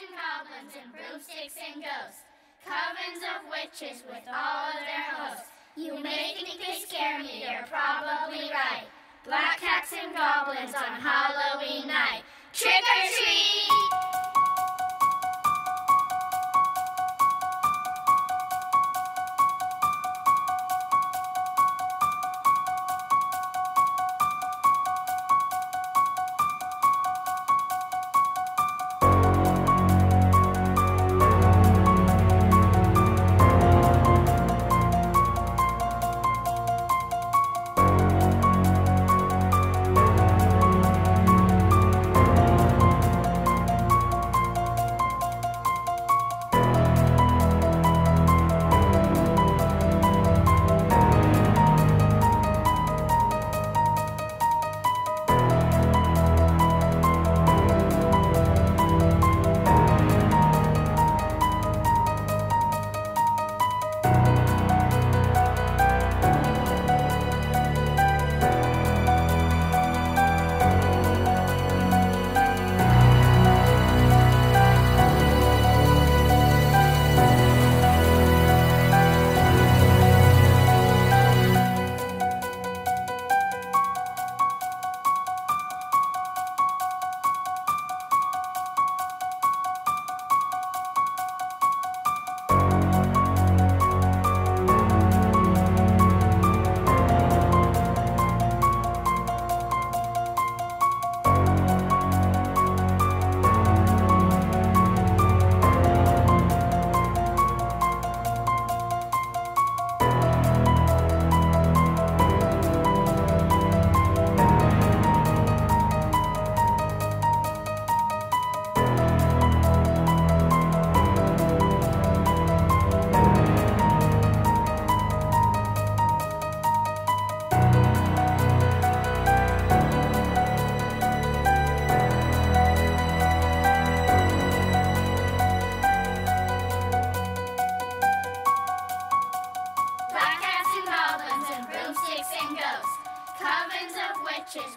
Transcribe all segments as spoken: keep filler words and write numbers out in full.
and goblins and broomsticks and ghosts, covens of witches with all of their hosts. You may think they scare me, you're probably right. Black cats and goblins on Halloween night. Trick or treat!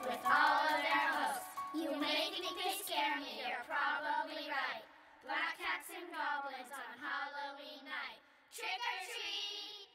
With all of their hosts. You may think they scare me, you're probably right. Black cats and goblins on Halloween night. Trick or treat!